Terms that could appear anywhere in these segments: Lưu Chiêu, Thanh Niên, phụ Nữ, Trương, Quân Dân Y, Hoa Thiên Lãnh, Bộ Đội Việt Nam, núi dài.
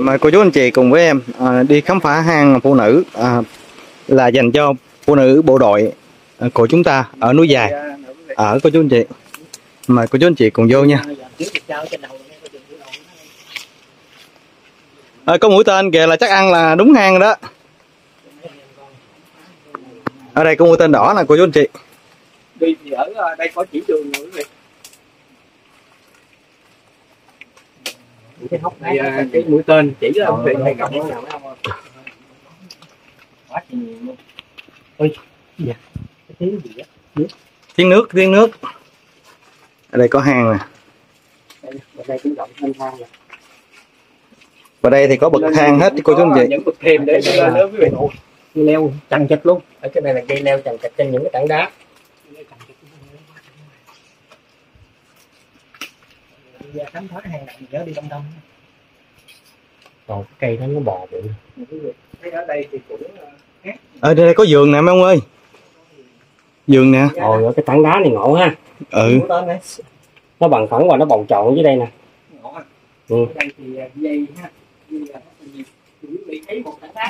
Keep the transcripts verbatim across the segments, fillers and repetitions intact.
Mời cô chú anh chị cùng với em à, đi khám phá hang phụ nữ à, là dành cho phụ nữ bộ đội của chúng ta ở núi Dài ở à, cô chú anh chị. Mời cô chú anh chị cùng vô nha. À, có mũi tên kìa là chắc ăn là đúng hang rồi đó. Ở đây có mũi tên đỏ nè cô chú anh chị. Đi thì ở đây có chỉ đường rồi quý vị. Cái hốc này à, cái mũi tên chỉ là ông hay gặp nó nào không? Quá nhiều luôn. Ôi, dạ. Cái tiếng gì đó? Tiếng nước, tiếng nước. Ở đây có hang nè. Ở đây cũng rộng hơn hang rồi. Và đây thì có bậc thang hết cô chú anh chị. Những bậc thềm để cho lên lớn quý vị. Cây leo chằng chịt luôn. Ở cái này là cây leo chằng chịt trên những cái tảng đá. Và khám phá hàng đậm nhớ đi đông đông. Còn cái cây đó nó bò bự. Thấy ở đây thì cũng khác. Ở đây có vườn nè mấy ông ơi. Vườn nè. Ồ, cái tảng đá này ngộ ha. Ừ. Nó bằng phẳng và nó bồng trộn dưới đây nè. Ừ.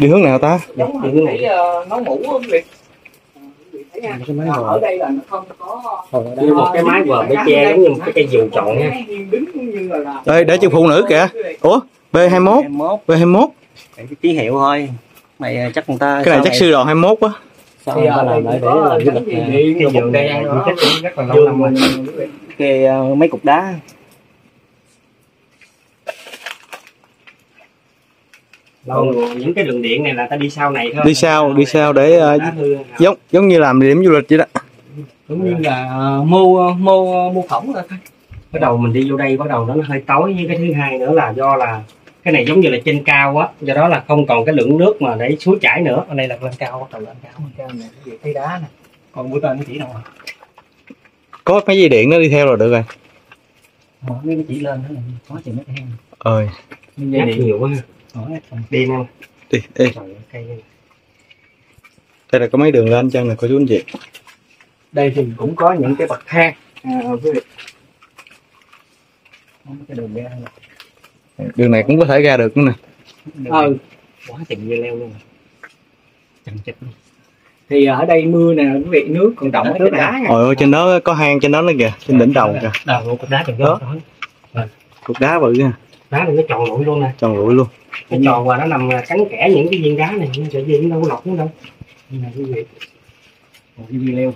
Đi hướng nào ta? Đi hướng này. Nó ngủ không vậy? Ở đây là nó không có một cái mái vòm để che giống như một cái cây vườn trộn nha. Đây để cho phụ nữ kìa. Ủa, B hai mốt, B hai mốt. Cái ký hiệu thôi. Mày chắc người ta cái này chắc sư đoàn hai mốt quá. Thì là làm lại để làm du lịch cái vườn đen đó rất là lâu năm. Cái mấy cục đá. Còn những cái đường điện này là ta đi sau này thôi. Đi sau, đi sau để uh, giống giống như làm điểm du lịch vậy đó. Cũng như là uh, mô mô mô phỏng thôi. Bắt đầu mình đi vô đây bắt đầu nó hơi tối, với cái thứ hai nữa là do là cái này giống như là trên cao quá, do đó là không còn cái lượng nước mà để suối chảy nữa. Ở đây là lên cao, bắt đầu lên cao, lên cao này cái gì thấy đá nè. Còn mũi tên nó chỉ đâu rồi. Có cái dây điện nó đi theo rồi được rồi. Mà nó chỉ lên đó là có chừng nó theo. Ơi. Dây điện nhiều quá. Đi nè. Đi, đi. Đây là có mấy đường lên chân này cô chú anh chị. Đây thì cũng có những cái bậc thang. À, cái đường ra này. Đường này cũng có thể ra được nữa nè. Ừ. Quá trình dây leo luôn. Chằng chịt. Thì ở đây mưa nè, quý vị nước còn đọng hết đá. Trời ơi, trên đó có hang trên đó nữa kìa, trên đỉnh đầu kìa. Đào một cục đá còn đó. Cục đá bự nha. Đá này nó tròn lụi luôn nè. Tròn lụi luôn. Nó tròn và nó nằm cắn kẽ những cái viên đá này, nhưng sợi dây nó đâu có lọc nữa đâu. Như này quý vị. Một cái dây leo.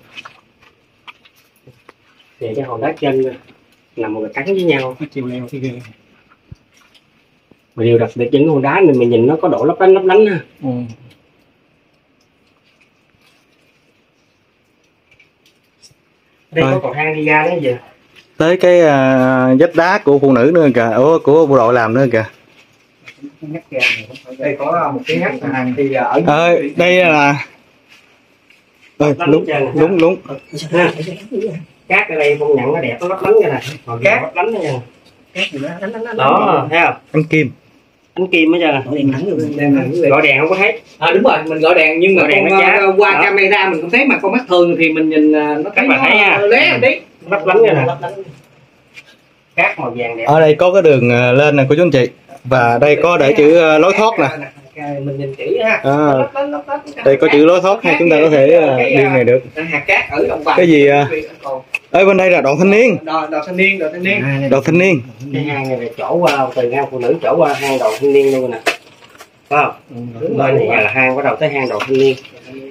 Thì cái hòn đá trên nằm một cắn với nhau, cái chiều leo cái ghê. Mà điều đặc biệt những hòn đá này mình nhìn nó có độ lấp lánh lấp lánh ha. Ừ. Đây có cầu thang đi ra đó kìa. Tới cái uh, vách đá của phụ nữ nữa kìa, ủa của bộ đội làm nữa kìa. Đây có một cái ngắt hàng thì ở ờ, đây là ờ, đúng, đúng đúng cát ở đây con nhận nó đẹp, nó lấp lánh như này, cát lấp lánh như này đó, thấy không? Ánh kim, ánh kim hết trơn à? Gọi đèn không có thấy. À, đúng rồi, mình gọi đèn nhưng mà đèn con, qua đó. Camera mình cũng thấy mà con mắt thường thì mình nhìn nó thấy mà thấy lé tí, lấp lánh như này. Cát màu vàng đẹp. Ở đây có cái đường lên nè của chú anh chị. Và đây có để chữ lối thoát nè. Mình nhìn kỹ ha. Đây có chữ lối thoát hay chúng ta có thể đi này được. Cái gì? Ở bên đây là đoàn thanh niên. Đoàn thanh niên, đoàn thanh niên. Đoàn thanh niên. Cái hang này là chỗ qua từ hang phụ nữ chỗ qua hang đoàn thanh niên luôn nè. Phải không? Bên này là hang bắt đầu tới hang đoàn thanh niên.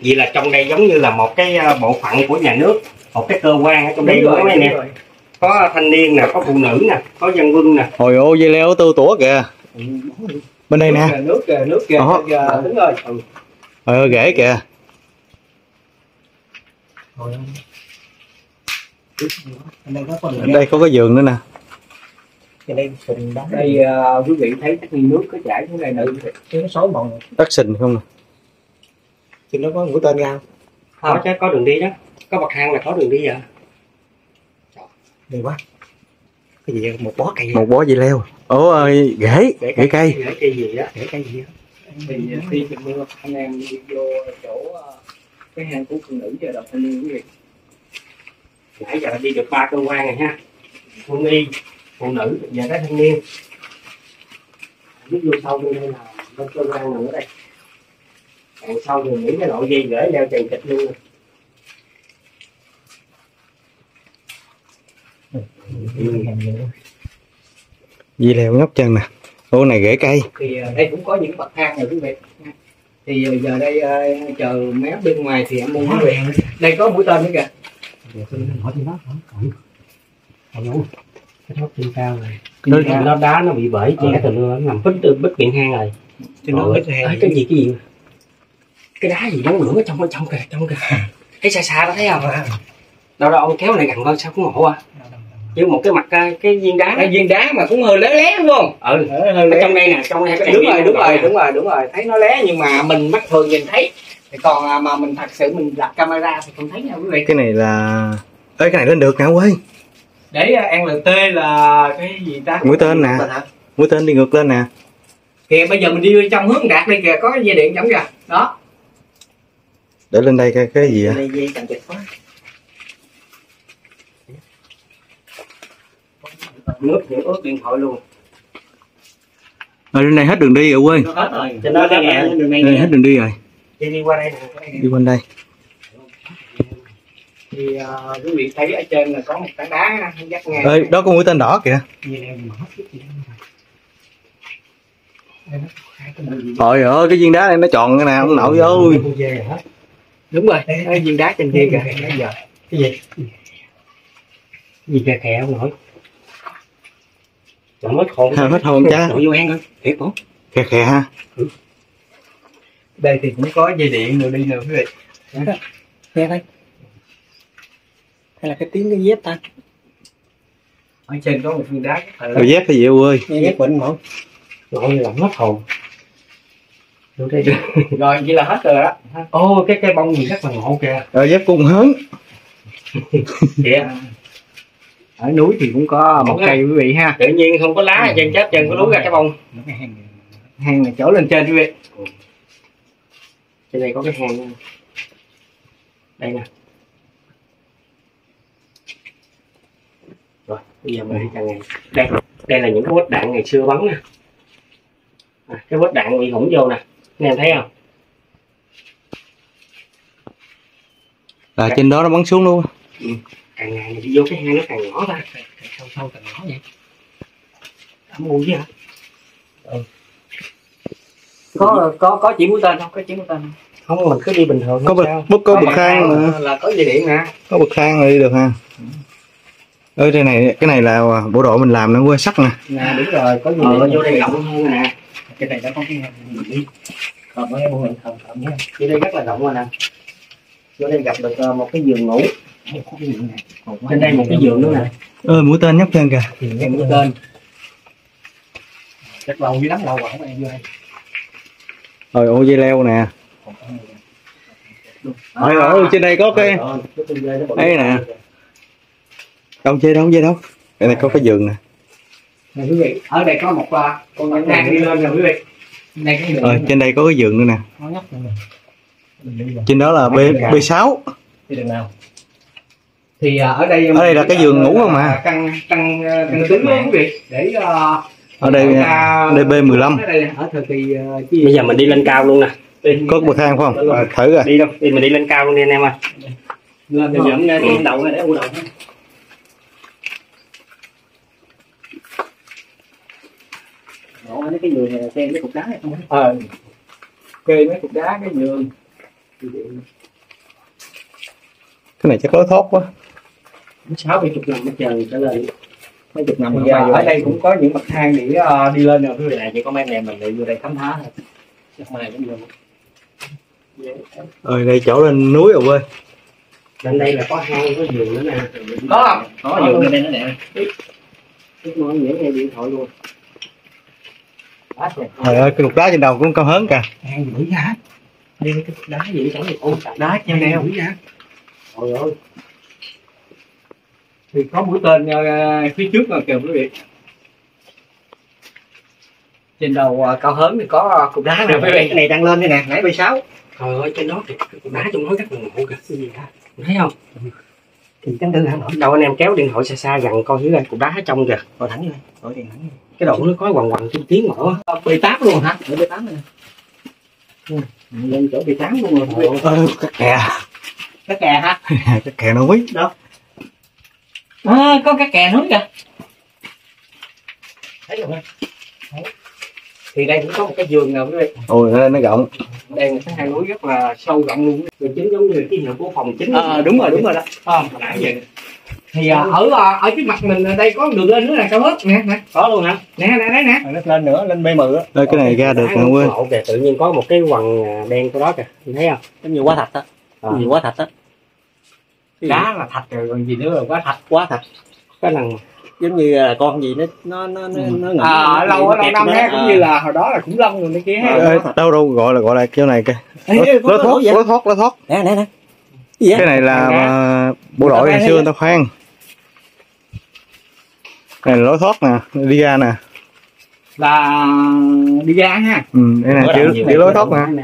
Vì là trong đây giống như là một cái bộ phận của nhà nước, một cái cơ quan ở trong đây luôn này nè. Có thanh niên nè, có phụ nữ nè, có dân quân nè. Hồi ô dây leo tư tủa kìa. Bên đây nè. Nước kìa, nước kìa. Đúng rồi. Ờ rễ kìa. Đây có cái vườn nữa nè. Đây quý vị thấy cái nước có chảy xuống đây nè, chứ nó xói mòn. Đất sình không nè. Thì nó có mũi tên ra không? Có chứ, có đường đi đó. Có bậc thang là có đường đi vậy. Đây quá. Cái gì một bó cây. Một bó dây leo. Ủa ơi, rễ, rễ cây. Rễ cây gì đó, rễ cây gì đó. Thì khi trời mưa anh em đi vô chỗ cái hang của phụ nữ giờ đọc thanh niên quý vị. Nãy giờ đi được ba cơ quan rồi ha. Quân y, phụ nữ và các thanh niên. Biết vô sau vô đây là nó cơ quan nữa đây. Còn sau rồi những cái loại dây gửi leo chày chịch luôn. Dây leo ngóc chân nè. Ô này rễ cây. Thì đây cũng có những bậc thang này quý vị. Thì giờ đây chờ mép bên ngoài thì em mua quý vị. Đây có mũi tên nữa kìa. Cái thóc trên cao này. Cái trên đó đá nó bị bể trên cái từ nó nằm bít bít miệng hang rồi. Trên nó bít hang. Cái gì cái gì? Cái đá gì nóng lửa trong trong kìa, trong kìa. Thấy xa xa đó thấy không? Đâu đâu ông kéo này gần coi sao cũng ngộ à. Chứ một cái mặt cái, cái viên đá, cái viên đá mà cũng hơi lé lé đúng không? Ừ, hơi lé. Trong đây nè, trong đây đúng rồi, đúng rồi, đúng rồi, đúng rồi, thấy nó lé nhưng mà mình mắt thường nhìn thấy. Thì còn mà mình thật sự mình đặt camera thì không thấy nha quý vị. Cái này là ơi cái này lên được nè quên. Để ăn lượt tê là cái gì ta? Mũi tên nè. Mũi tên đi ngược lên nè. Kìa bây giờ mình đi trong hướng đạt đây kìa, có dây điện giống kìa. Đó. Để lên đây cái cái gì vậy? Đây dây cành chịch quá. Nước thì ướt điện thoại luôn. Rồi lên này hết đường đi rồi quên. Hết rồi. Trên đó nghe đường này. Hết đường đi rồi. Đi đi qua đây nè. Đi qua đây. Thì uh, quý vị thấy ở trên là có một tảng đá dắt ngang. Ê, đó có mũi tên đỏ kìa. Trời ơi cái viên đá này nó tròn cái nào cũng nổi vô. Đúng rồi, cái viên đá trên kia kìa. Cái gì? Gì kìa khè không nổi. Trời hết hồn. Hết hồn cha. Nổi vô hang coi. Thiệt không? Khè khè ha. Ừ. Đây thì cũng có dây điện rồi đi nè quý vị. Nghe thấy. Hay là cái tiếng cái dép ta? Ở trên có một viên đá. Cái dép cái gì ơi? Dép bệnh không? Rồi là hết hồn. Đây. Rồi vậy là hết rồi đó. Ô oh, cái cây bông gì rất là ngộ kìa. Rồi dép cung hớn. Kìa. Ở núi thì cũng có một cây quý vị ha. Tự nhiên không có lá ừ. Chân chết chân có lú ra cái bông. Hang này chỗ lên trên quý vị. Ừ. Trên đây có cái hang. Đây nè. Rồi, bây giờ mình đi càng ngày. Đây, đây là những cái vết đạn ngày xưa bắn nè. À, cái vết đạn bị hủng vô nè. Anh em thấy không? Là cái... trên đó nó bắn xuống luôn. Ừ. Càng ngày đi vô cái hang nó càng nhỏ ra. Càng sâu sâu càng nhỏ vậy. Cảm ơn chứ hả? Ừ. Có, có, có chỉ mũi tên không? Có chỉ mũi tên không? Không, mình cứ đi bình thường. Có bực, có bậc thang mà. Là có dây điện nè. Có bậc thang là đi được ha. Ừ. Ơi đây này, cái này là bộ đội mình làm nó quên sắt nè. Nè đúng rồi, có gì ờ, vô đây rộng hơn nè. Cái này đã có cái mình đi. Còn có cái mô hình thầm thầm nhé. Cái đây rất là rộng rồi nè. Vô đây gặp được một cái giường ngủ. Trên đây một cái giường nữa nè. Ơi mũi tên nhấp chân kìa. Cái mũi tên. Chắc lâu dữ lắm lâu rồi không ai vô đây. Rồi ô dây leo nè. Rồi ở trên đây có cái ấy nè. Đâu chơi đâu chơi đâu. Đây này có cái giường nè. Này quý vị, ở đây có một con nhãn đang đi lên nè quý vị. Đây cái giường. Ờ, trên đây có cái giường nữa nè. Trên đó là B B sáu. Nào. Thì ở đây ở đây là cái giường ngủ không mà. Căn căn căn tính quý vị để ở đây đây B mười lăm. Ở thời kỳ bây giờ mình đi lên cao luôn nè. Có bậc thang không? Thử rồi. Đi đâu? Đi mình đi lên cao luôn đi anh em ơi. Lên mình dẫn lên đầu để u đầu. Cái giường này là kê mấy cục đá này không? Ờ, kê mấy cục đá, cái giường. Cái này chắc lối thoát quá. Sáu mươi chục năm bây giờ trở lên. Mấy chục năm bây giờ ở đây cũng có những bậc thang để uh, đi lên rồi. Cái này chỉ có mấy anh em mình lại vô đây khám phá thôi. Chắc mai cũng vô. Ơi đây chỗ lên núi rồi ơi. Lên đây là có hang, có giường nữa nè. Có không? Có, có giường lên đây nữa nè. Cái món nhỉ nghe điện thoại luôn. Trời ơi, cái cục đá trên đầu cũng cao hớn kìa. Ăn mũi ra. Đi cái cục đá gì chẳng được ôm đá treo neo mũi ra. Trời ơi. Thì có mũi tên phía trước rồi kìa quý vị. Trên đầu cao hớn thì có cục đá nè quý vị. Cái này đang lên đây nè, nãy B sáu. Trời ơi, trên đó kìa, cục đá trong nó rất là ngộ kìa. Cái gì hả? Thấy không? thì cánh tư đâu anh em kéo điện thoại xa xa gần coi thử đây, cục đá ở trong kìa, coi thẳng đây, coi điện thẳng. Cái đồ nó có quằn quằn kim tiếng ngỏ. bê tám luôn hả? Ở bê tám này. Ừ, lên chỗ bê tám luôn rồi. Ừ, cái kè. Cái kè hả? Cái kè núi. Đâu? À, có cái kè núi kìa. Thấy không? Thì đây cũng có một cái vườn nào quý vị. Ôi nó, nó rộng. Đây một cái hai núi rất là sâu rộng luôn. Rồi chính giống như cái nhà của phòng chính. À, đúng rồi, đúng rồi đó. Ờ, nãy giờ. Thì à, ở ở trước mặt mình đây có đường lên nữa là cao hết nè, nè. Có luôn hả? Nè nè nè nè. Nó lên nữa, lên bê mười á. Đây cái này ra được nè quên. Kìa, tự nhiên có một cái quằn đen của đó kìa. Mình thấy không? Giống như quá thạch á. Giống như quá thạch á. Cá là thạch rồi còn gì nữa rồi, quá thạch, quá thạch. Cái lần giống như là con gì nó nó nó nó, ừ. nó à, lâu nó lâu năm ha, cũng như là hồi đó là khủng long rồi này kia ha. Ê, đâu đâu gọi là gọi là chỗ này kìa. Lối thoát, lối thoát, lối thoát. Nè nè nè. Cái này là à, bộ đội ngày xưa người ta khoan. Cái này là lối thoát nè, đi ra nè. Là đi ra ha. Ừ, đây nè, kiểu lối thoát nè.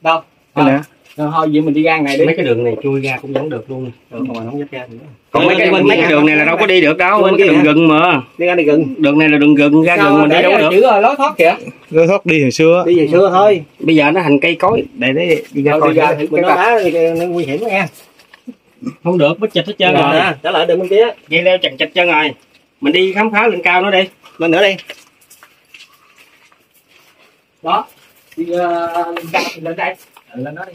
Đâu? Đây nè. Thôi vậy mình đi ra này đi. Mấy cái đường này chui ra cũng vẫn được luôn. Được mà không dám ra nữa. Còn mấy cái mấy cái đường này là đâu có đi được đâu, bên cái đường rừng mà. Đi ra đi rừng. Đường này là đường rừng, ra rừng mình đi đâu được. Chữ lối thoát kìa. Lối thoát đi hồi xưa. Đi hồi xưa thôi. Bây giờ nó thành cây cối để để đi ra coi. Cái đá nó nguy hiểm quá nha. Không được, bít chịch hết trơn rồi. Trở lại đường bên kia. Dây leo chằng chịch trơn rồi. Mình đi khám phá lên cao nữa đi. Lên nữa đi. Đó. Đi lên đây. Lên đó đi.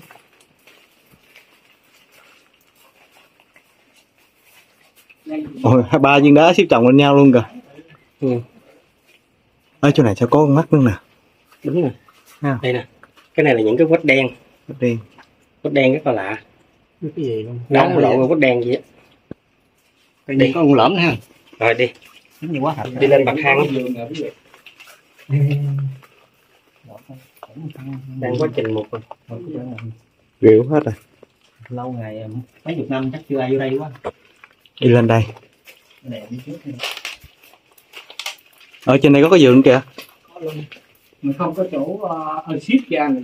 Ôi, ba viên đá xếp chồng lên nhau luôn kìa. Ừ. Ở chỗ này sẽ có con mắt luôn nè. Đúng rồi. À. Đây nè. Cái này là những cái vết đen. Vết đen. Vết đen rất là lạ. Cái gì không? Đóng lộ vết đen gì á. Đây đi. Có con lõm ha. Rồi đi. Đúng như quá thật. Đi lên bậc thang. Đang quá trình một rồi. Rượu hết rồi. Lâu ngày mấy chục năm chắc chưa ai vô đây quá. Đi lên đây. Ở trên đây có cái vườn kìa. Mình không có chỗ uh, ship ra nữa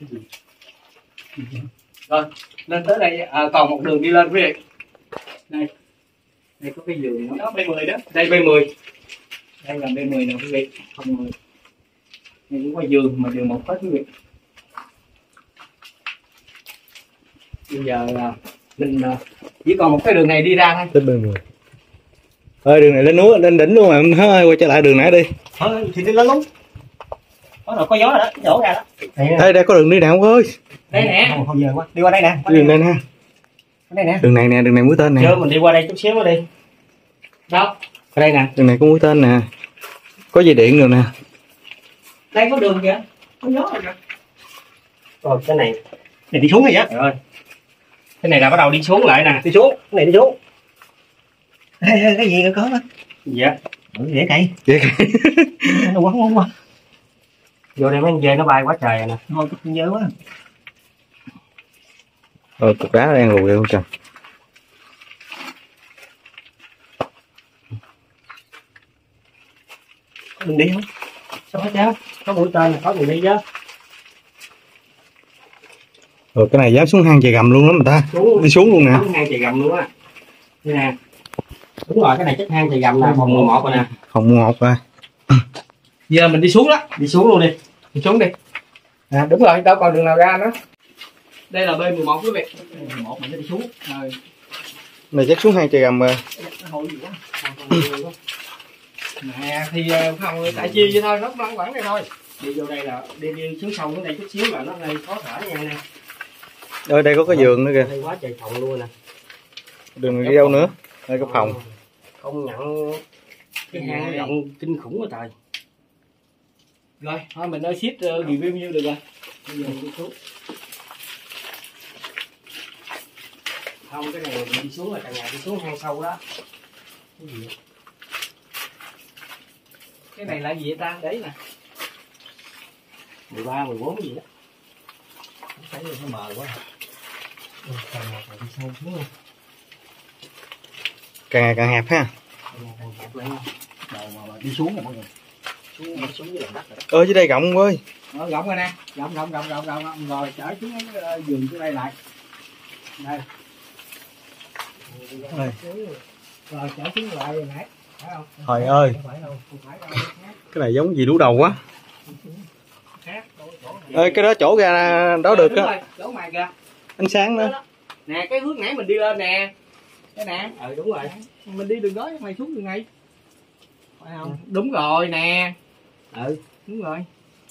chứ. Rồi, lên tới đây à, còn một đường đi lên quý vị. Đây. Đây có cái vườn đó bê mười đó. Đây bê mười. Đây là bê mười nè quý vị, không mười. Đây cũng có vườn mà vườn một hết quý vị. Bây giờ là mình chỉ còn một cái đường này đi ra thôi. Tới bên mười. Ơi đường này lên núi, lên đỉnh luôn mà. Thôi quay trở lại đường nãy đi. Thôi thì đi lên luôn. Có rồi, có gió rồi đó, nhổ ra đó. Đây đây có đường đi nè ông ơi. Đây nè. Không giờ quá. Đi qua đây nè. Đường này nè. Đây nè. Đường này nè, đường này mũi tên nè. Chưa mình đi qua đây chút xíu nữa đi. Đâu? Ở đây nè. Đường này có mũi tên nè. Có dây điện rồi nè. Đây có đường kìa. Có gió rồi kìa. Rồi cái này. Này đi xuống rồi vậy. Rồi. Cái này là bắt đầu đi xuống lại nè, đi xuống, cái này đi xuống. Ê, cái gì nó có đó. Dạ. Ừ, dễ cây. Dễ cây. Nó quấn quấn quấn. Vô đây mấy con dê nó bay quá trời rồi nè. Thôi tôi không nhớ quá. Ờ, cục đá đang lùi không trời. Mình đi không? Sao hết chứ? Có mũi tên là có người đi chứ. Rồi cái này dám xuống hang chày gầm luôn lắm người ta. Đúng. Đi xuống luôn nè. Xuống hang chày gầm luôn á. Đây nè. Đúng rồi, cái này chắc hang chày gầm là phòng mười một rồi nè. Phòng mười một rồi. Giờ mình đi xuống đó, đi xuống luôn đi. Đi xuống đi. À, đúng rồi, đâu còn đường nào ra nữa. Đây là bê mười một quý vị. bê mười một mình đi xuống. Rồi. Này chắc xuống hang chày gầm rồi. Nè thì không tại chi vậy thôi, nó lăn quẳng đây thôi. Đi vô đây là đi đi xuống sông xuống đây chút xíu là nó hơi khó thở nha nè. Ở đây có cái vườn nữa kìa. Đây quá trời phòng luôn nè. Đường đi đâu nữa? Đây có phòng. Không nhận cái hang rộng kinh khủng quá trời. Rồi, thôi mình nói ship review nhiêu được rồi. Bây giờ mình đi xuống. Không cái này mình đi xuống là cả nhà đi xuống hang sâu đó. Cái gì vậy? Cái này là gì vậy ta? Đấy nè. mười ba, mười bốn gì đó. Thấy nó mờ quá. Càng ngày càng hẹp ha. Đi xuống rồi mọi người. Xuống xuống dưới lòng đất rồi. Ơ dưới đây rộng ơi. Ờ rộng rồi nè, rộng rộng rộng rộng rộng rồi chở xuống cái vườn dưới đây lại. Đây. Trời ơi, cái này giống gì đú đầu quá. Ê, cái đó chỗ ra đó được á, ánh sáng đó nè, cái hướng nãy mình đi lên nè, cái nè, ừ đúng rồi, mình đi đường đó mày xuống đường này, phải không? Đúng rồi nè, ừ đúng rồi,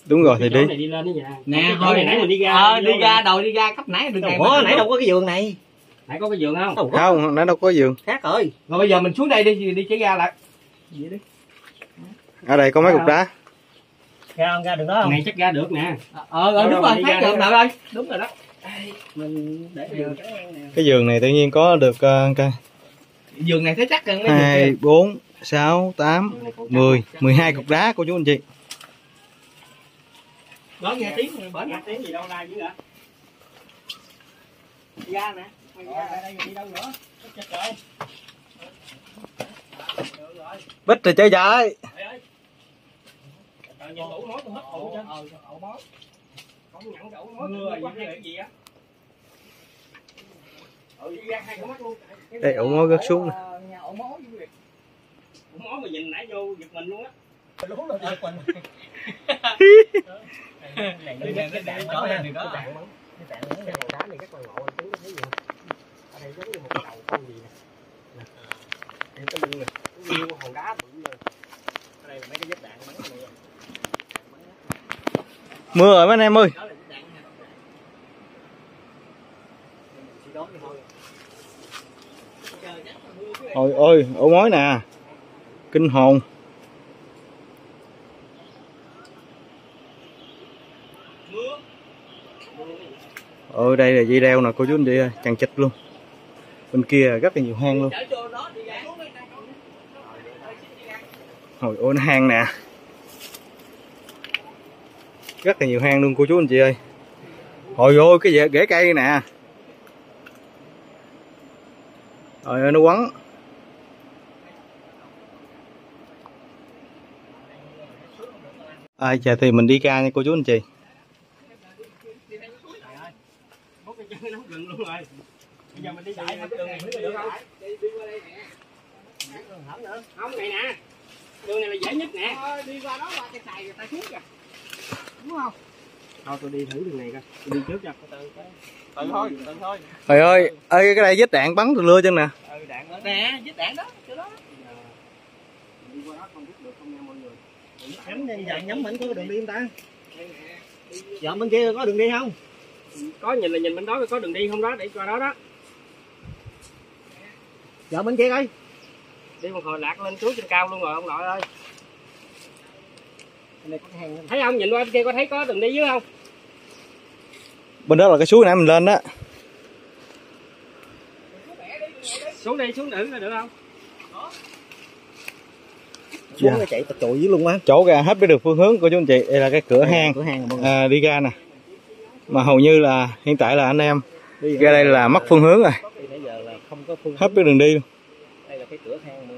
đúng rồi thì đi. Này đi lên đó vậy. Nè thôi này nãy mình đi ra, ờ, đi ra đầu đi ra cấp nãy đường này, ủa nãy đâu có cái giường này, nãy có cái giường không? Không, không nãy đâu có giường. Khác rồi. Rồi bây giờ mình xuống đây đi, đi chỉ ra lại. Vậy đi. Ở đây có mấy cục đá. Ra không ra được đó không? Này chắc ra được nè. Ờ ờ đúng rồi, khác được ơi. Đúng rồi đó. Mình để giường. Cái giường này tự nhiên có được cái giường này thấy chắc hơn mấy hai, bốn, sáu, tám, mười, mười hai cục đá cô chú anh chị. Đó nghe tiếng bển nghe tiếng gì đâu la dữ hả? Ra nè. Bích thì chơi vậy. Đây ổ mối rớt xuống nè. Đây giống như một đầu con gì nè. Nè. Cái lưng nè, cái lưng hòn đá bự rồi. Ở đây là mấy cái vết đạn bắn này. Mưa rồi mấy anh em ơi. Trời ơi, ổ mối nè. Kinh hồn. Ở đây là dây đeo nè cô chú anh chị ơi, chằng chịt luôn. Bên kia rất là nhiều hang luôn. Hồi ôi nó hang nè. Rất là nhiều hang luôn cô chú anh chị ơi. Hồi ôi cái rễ cây nè. Trời ơi nó quấn. À giờ thì mình đi ra nha cô chú anh chị. Bây giờ mình đi chạy đường này được không? Đi qua đây nè. Không nữa. Không này nè. Đường này là dễ nhất nè. Đi qua đó qua cái xài người ta xuống kìa. Đúng không? Thôi tôi đi thử đường này coi. Tôi đi trước cho. Từ thôi, từ thôi. Trời ơi, ơi cái đây vết đạn bắn từ lưa chân nè. Ừ đạn đó. Nè, vết đạn đó, chỗ đó. Đi qua đó không biết được không nha mọi người. Nhắm nhanh dặn nhắm ảnh có đường đi không ta? Dạ bên kia có đường đi không? Có nhìn là nhìn bên đó có đường đi không đó, để qua đó đó. Dạ bên kia coi. Đi một hồi lạc lên xuống trên cao luôn rồi ông nội ơi. Này có hàng thấy không? Nhìn qua bên kia có thấy có đường đi dưới không? Bên đó là cái suối nãy mình lên đó. Xuống đây xuống thử là được không? Xuống dạ. Chạy tật trội dưới luôn quá. Chỗ ra hết biết được phương hướng của chú anh chị. Đây là cái cửa hang, cửa hang à, đi ra nè. Mà hầu như là hiện tại là anh em đi ra đây là mất phương hướng rồi. Hết biết đường đi luôn. Đây là cái cửa hang luôn.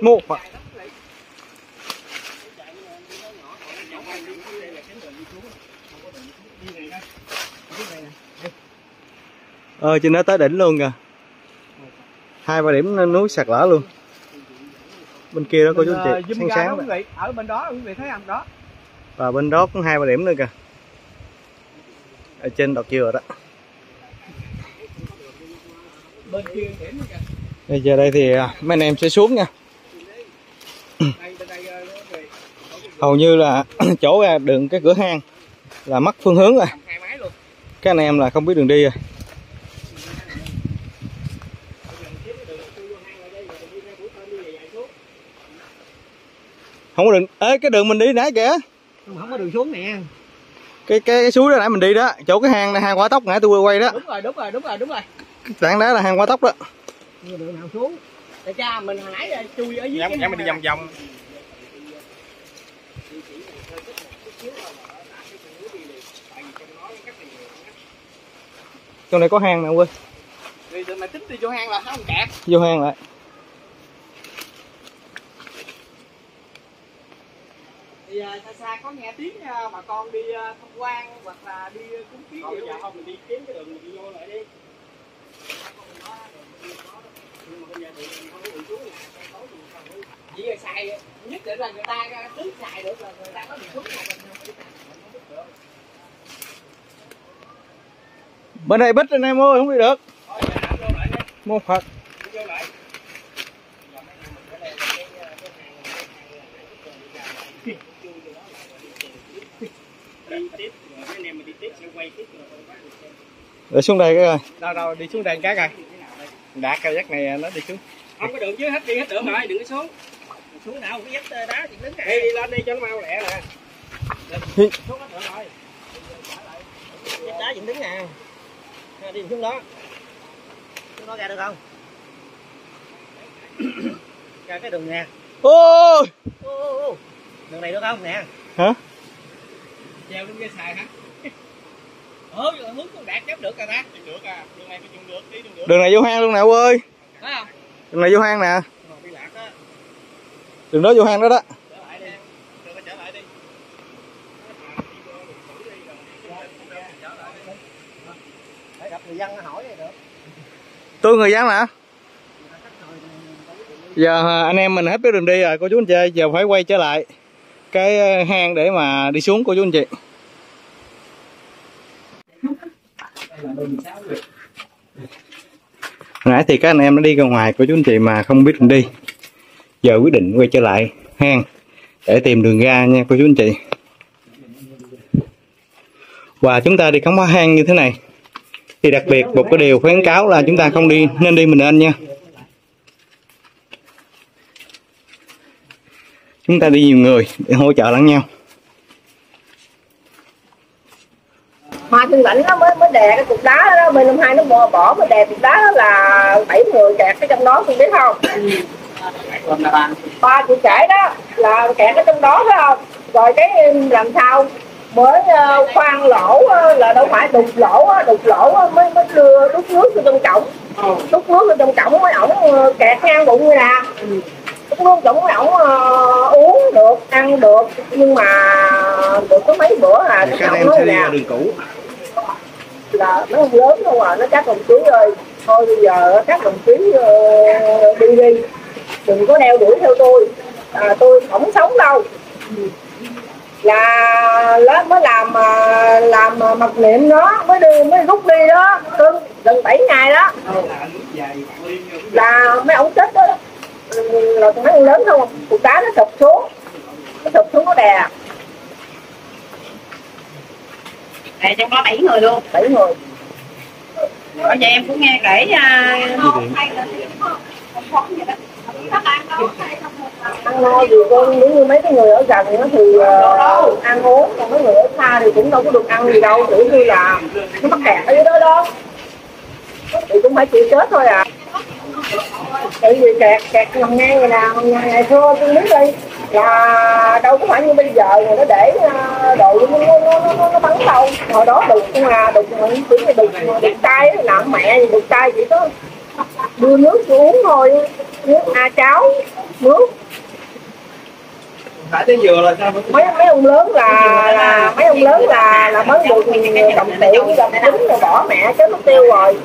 Một à. Ờ trên đó tới đỉnh luôn kìa. Hai ba điểm núi sạt lở luôn. Bên kia đó cô chú anh chị, sáng sáng đó, ở bên đó quý vị thấy không đó. Và bên đó cũng hai ba điểm nữa kìa. Ở trên đọt dừa đó. Bên kia điểm kìa. Bây giờ đây thì mấy anh em sẽ xuống nha. Hầu như là chỗ ra đường cái cửa hang là mất phương hướng rồi. Các anh em là không biết đường đi rồi. Không có đường, ê cái đường mình đi nãy kìa. Không có đường xuống nè. Cái cái cái suối đó nãy mình đi đó, chỗ cái hang này hang quả tóc nãy tôi quay đó. Đúng rồi, đúng rồi, đúng rồi, đúng rồi. Tảng đá là hang quả tóc đó. Đường nào xuống? Tại cha mình hồi nãy chui ở dưới. Nhắm mình đi vòng vòng. Trong này có hang nè quên. Đi mà tính đi vô hang là không kẹt. Vô hang lại. thì xa xa có nghe tiếng bà con đi tham quan hoặc là đi cúng kiến gì không? Không, mình đi kiếm cái đường mình đi vô lại đi. Nhưng mà bây giờ thì mình không có bị xuống nè, tối mình không đi. Chỉ là xài, nhất định là người ta cứ xài được là người ta có bị xuống mà mình không biết được. Bên đây bích anh em ơi, không đi được. Thôi, dạ, vô lại đi. Mua Phật. Vô lại. Đi xuống đây cái rồi. Đâu đâu đi xuống đây cái rồi. Đạt cái dắt này nó đi xuống. Không có đường chứ hết đi hết đường rồi, đừng có xuống. Xuống nào cái dắt đá chuyện đứng này. Đi, đi lên đi cho nó mau lẹ nè. Xuống hết đường rồi. Dắt đá chuyện đứng nè. Đi xuống đó. Xuống đó ra được không? Ra cái đường nè. Ô! Ô! Đường này được không nè? Hả? Treo lên cái xài hả? Ờ, hướng con Đạt chắc được rồi ta. Được à, đường này phải được, đi đường được. Đường này vô hang luôn nè ông ơi. Thấy không? Đường này vô hang nè. Đi lạc á. Đường đó vô hang đó đó. Trở lại đi. Đường nó trở lại đi. Để gặp người dân nó hỏi được. Tôi người dân nè. Giờ anh em mình hết biết đường đi rồi cô chú anh chị, giờ phải quay trở lại cái hang để mà đi xuống cô chú anh chị. Nãy thì các anh em nó đi ra ngoài của chú anh chị mà không biết đường đi, giờ quyết định quay trở lại hang để tìm đường ra nha cô chú anh chị. Và chúng ta đi khám phá hang như thế này thì đặc biệt một cái điều khuyến cáo là chúng ta không đi nên đi mình anh nha. Chúng ta đi nhiều người để hỗ trợ lẫn nhau. Hoa Thiên Lãnh nó mới mới đè cái cục đá đó, bên năm hai nó bỏ bỏ mới đè cục đá đó là bảy người kẹt cái trong đó, không biết không? Ba chị kể đó là kẹt cái trong đó phải không? Rồi cái làm sao mới khoan lỗ, là đâu phải đục lỗ, đục lỗ mới mới đưa đút nước vô trong cổng, đút nước vô trong cổng mới ổng kẹt ngang bụng như nè. Đút nước trong cổng ổng uống được, ăn được, nhưng mà được có mấy bữa là nó ổng nó nè. Là nó lớn đâu à, nó các đồng chí ơi, thôi bây giờ các đồng chí uh, đi đi, đừng có đeo đuổi theo tôi, à, tôi không sống đâu. Là nó mới làm làm mặc niệm nó mới đi mới rút đi đó, gần bảy ngày đó. Là mấy ông chết đó, là mấy ông lớn không, cục đá nó sụp xuống, nó sụp xuống nó đè. Đây trong có bảy người luôn, bảy người. Bây giờ em cũng nghe kể ăn no gì con, nếu như mấy cái người ở gần nó thì uh, ăn uống, còn mấy người ở xa thì cũng đâu có được ăn gì đâu, kiểu như là nó mắc kẹt ở dưới đó đó. Thì cũng phải chịu chết thôi à. Tại vì kẹt kẹt nằm ngang rồi nè, ngày xưa con biết đi. Là đâu có phải như bây giờ người nó để đồ nó nó nó nó bắn đâu, hồi đó đục mà đục mình chỉ là đục đục tay làm mẹ đục tay chỉ có đưa nước uống thôi, nước a cháo nước. Mấy mấy ông lớn là là mấy ông lớn là là mới được đồng tiền với đồng tính rồi bỏ mẹ chết mất tiêu rồi.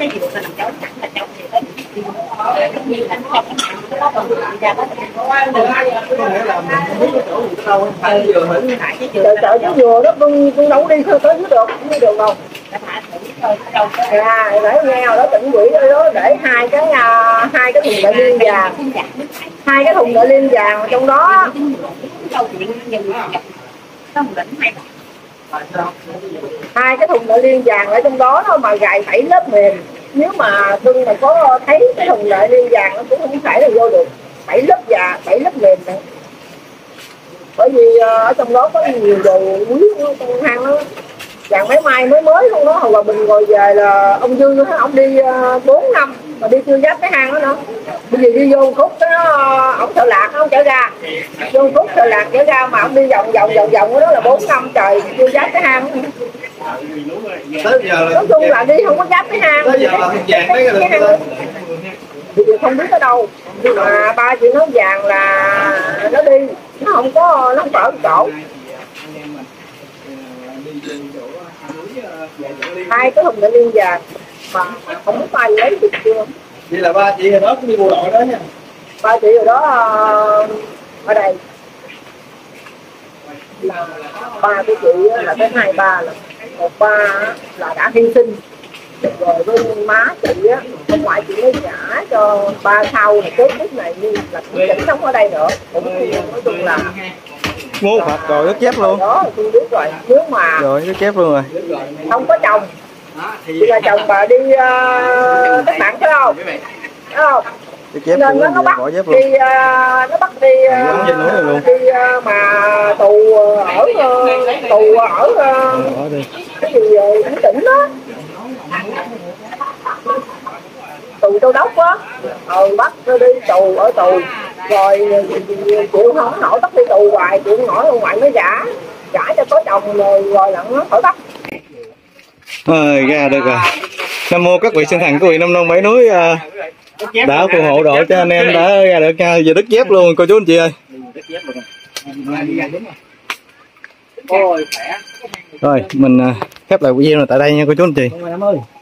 Chợ chợ chứ vừa đó con con đâu đi thôi tới dưới được cũng đi được đâu. À để nghe đó tỉnh quỷ đó để hai cái hai cái thùng đại liên vàng, hai cái thùng đại liên vàng trong đó. Hai cái thùng đại liên vàng ở trong đó thôi mà gài bảy lớp mềm. Nếu mà cưng mà có thấy cái thùng lợi liên vàng nó cũng không thể là vô được, bảy lớp vàng, bảy lớp mềm này. Bởi vì ở trong đó có nhiều đồ quý trong hang đó. Vàng mấy mai mới mới luôn đó, hồi Hòa Bình ngồi về là ông Dương đó, ông đi bốn năm mà đi chưa giáp cái hang đó nữa. Bởi vì đi vô khúc đó, ông sợ lạc nó trở ra. Vô khúc sợ lạc trở ra mà ông đi vòng vòng vòng vòng đó là bốn năm trời chưa giáp cái hang đó. Tới giờ là nói chung là đi không có giáp cái hang, tới giờ là cái, cái, cái, cái hang thì không biết ở đâu mà ba chị nói vàng là nó đi nó không có nó không ở chỗ hai cái hồng đại liên vàng mà không biết ai lấy được chưa. Vậy là ba chị hồi đó cũng đi bộ đội đó nha. Ba chị hồi đó ở đây là ba của chị là tới hai ba là một ba là đã hy sinh rồi, với má chị á, ông ngoại chị mới trả cho ba sau này kết thúc này, nhưng là cũng chẳng sống ở đây nữa, cũng nói chung là ngu thật rồi, nó chép luôn đó, tôi biết rồi, nếu mà rồi nó chép luôn rồi không có chồng thì là chồng bà đi uh, các bạn thấy không, thấy không? Nên nó, nó bắt đi uh, nó bắt đi uh, đi uh, mà tù ở uh, tù ở uh, cái gì uh, tỉnh đó, tù Châu Đốc á, ừ, bắt nó đi tù, ở tù rồi chịu không nổi, bắt đi tù hoài chịu không nổi, ông ngoại mới giả giả cho có chồng rồi rồi lặn nó khỏi bắt. Ôi ra được rồi. Nam mô các vị sinh thành của vị Nam Nông Bảy Núi à, đã phù hộ độ cho anh em đã ra được nha, giờ đứt dép luôn cô chú anh chị ơi. Rồi mình khép lại video này tại đây nha cô chú anh chị.